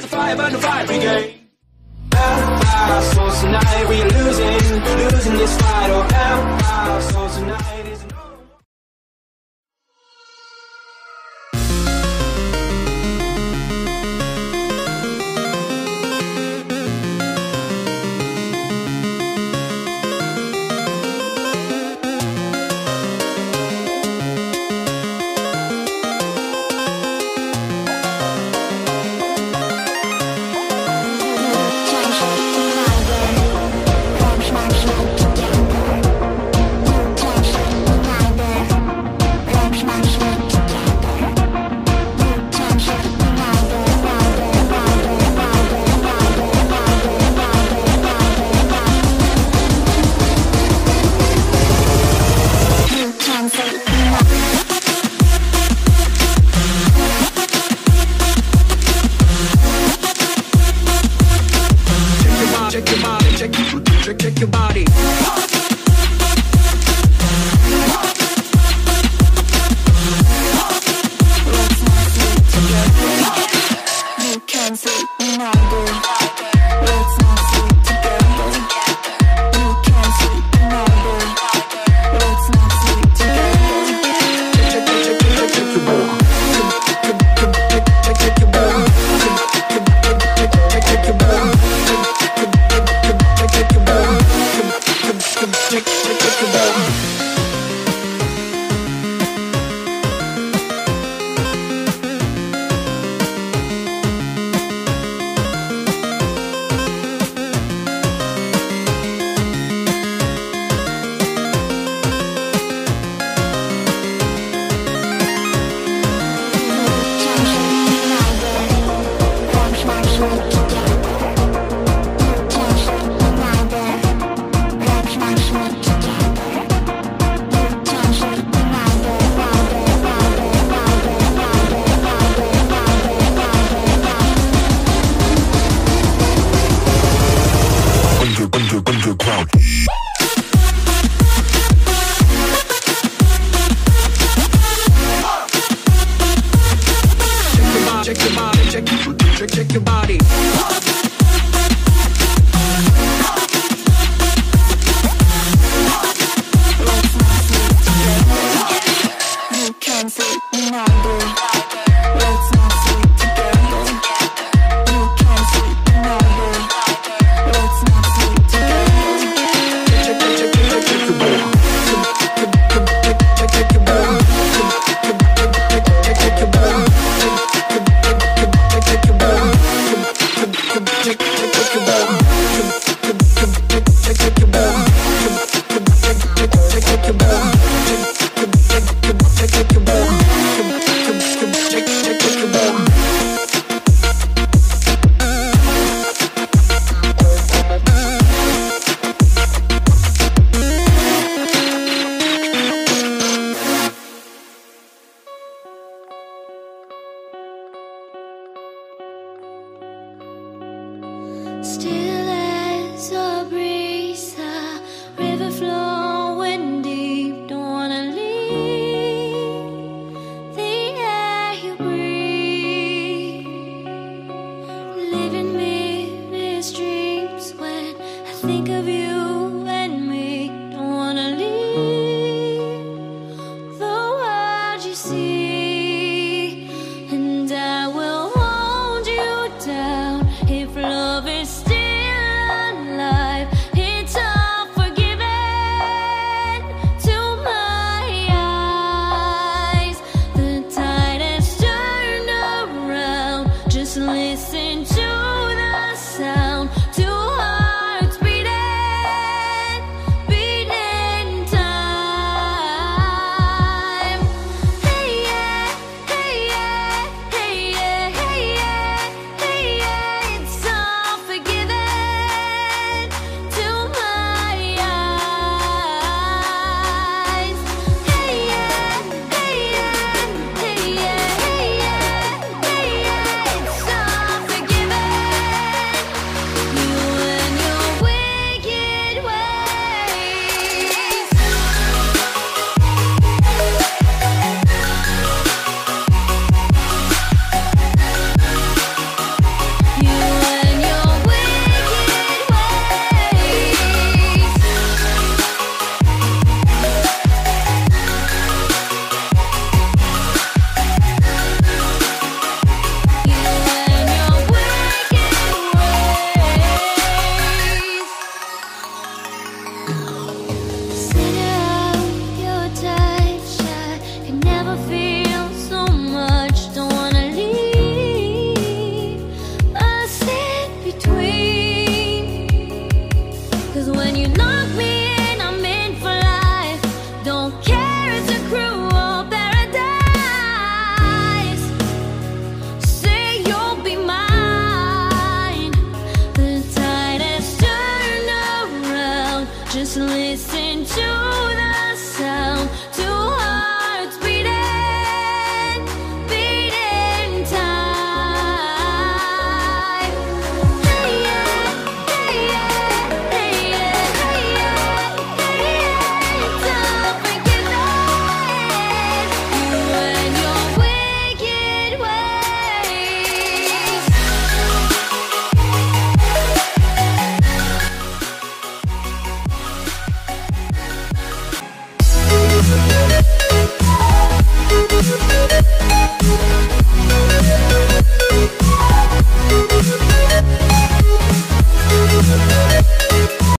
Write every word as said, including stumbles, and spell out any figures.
There's a fire, burn the fire brigade. Out our souls tonight, we are losing, losing this fight. Or out our souls tonight is no. Check your body. You can say no. Check your body. You can say no, let's not sleep together. You can say no, let's not sleep together. Still as a breeze, a river flowing deep. Don't wanna leave the air you breathe. Living meaningless dreams when I think of you and me. Don't wanna leave the world you see, and I will hold you down if love is still alive. It's unforgiving to my eyes. The tide has turned around. Just listen to